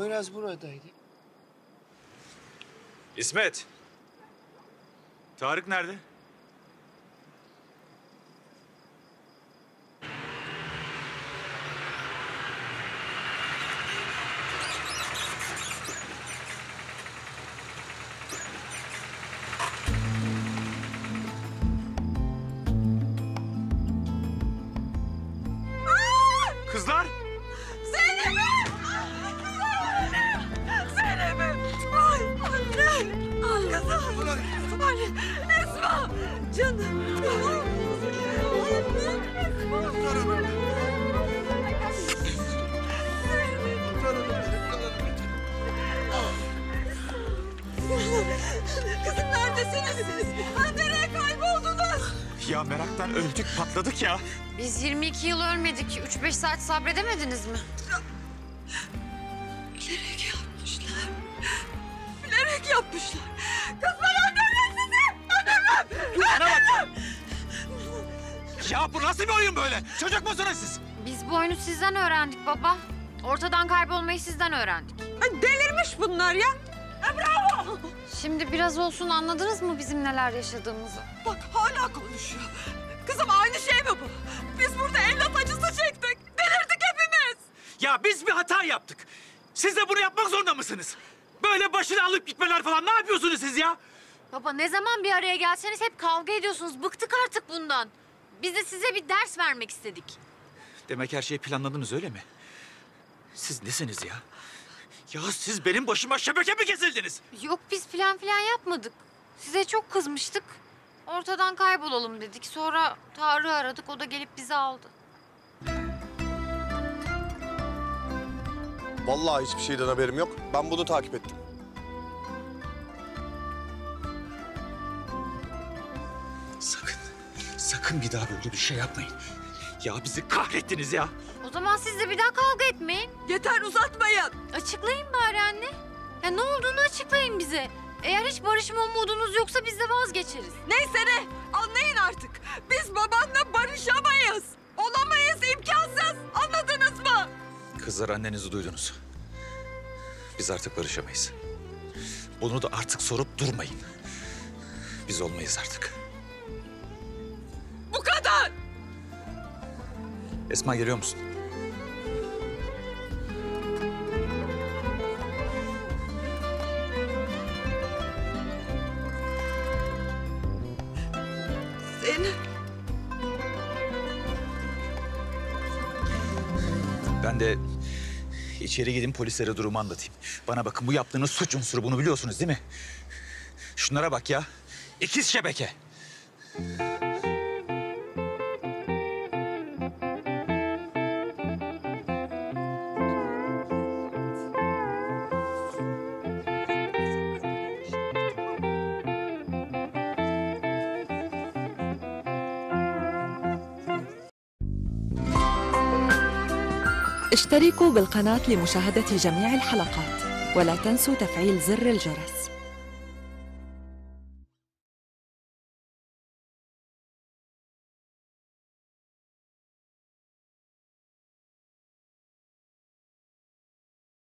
Poyraz buradaydı. İsmet. Tarık nerede? Kızlar! Zeynep'im! Zeynep'im! Ay anne! Ay kızım! Ay Esma! Canım! Kızım neredesiniz siz? Ay nereye kayboldunuz? Ya meraktan öldük, patladık ya. Biz 22 yıl ölmedik. 3-5 saat sabredemediniz mi? Bilerek yapmışlar. Bilerek yapmışlar. Kızlar öldürdüm sizi. Öldürdüm. Dur bana bak. Ya bu nasıl bir oyun böyle? Çocuk musunuz siz? Biz bu oyunu sizden öğrendik baba. Ortadan kaybolmayı sizden öğrendik. Ay delirmiş bunlar ya. Bravo. Şimdi biraz olsun anladınız mı bizim neler yaşadığımızı? Bak hala konuşuyor. Kızım aynı şey mi bu? Biz burada evlat acısı çektik. Delirdik hepimiz. Ya biz bir hata yaptık. Siz de bunu yapmak zorunda mısınız? Böyle başını alıp gitmeler falan ne yapıyorsunuz siz ya? Baba ne zaman bir araya gelseniz hep kavga ediyorsunuz. Bıktık artık bundan. Biz de size bir ders vermek istedik. Demek her şeyi planladınız öyle mi? Siz nesiniz ya? Ya siz benim başıma şebeke mi kesildiniz? Yok biz plan falan yapmadık. Size çok kızmıştık. Ortadan kaybolalım dedik. Sonra Tarık'ı aradık. O da gelip bizi aldı. Vallahi hiçbir şeyden haberim yok. Ben bunu takip ettim. Sakın, sakın bir daha böyle bir şey yapmayın. Ya bizi kahrettiniz ya. O zaman siz de bir daha kavga etmeyin. Yeter uzatmayın. Açıklayın bari anne. Ya ne olduğunu açıklayın bize. Eğer hiç barışma umudunuz yoksa biz de vazgeçeriz. Neyse ne anlayın artık. Biz babanla barışamayız. Olamayız, imkansız. Anladınız mı? Kızlar annenizi duydunuz. Biz artık barışamayız. Bunu da artık sorup durmayın. Biz olmayız artık. Bu kadar. Esma geliyor musun? Zeynep. Ben de içeri gideyim polislere durumu anlatayım. Bana bakın bu yaptığınız suç unsuru bunu biliyorsunuz değil mi? Şunlara bak ya. İkiz şebeke. اشتركوا بالقناة لمشاهدة جميع الحلقات ولا تنسوا تفعيل زر الجرس.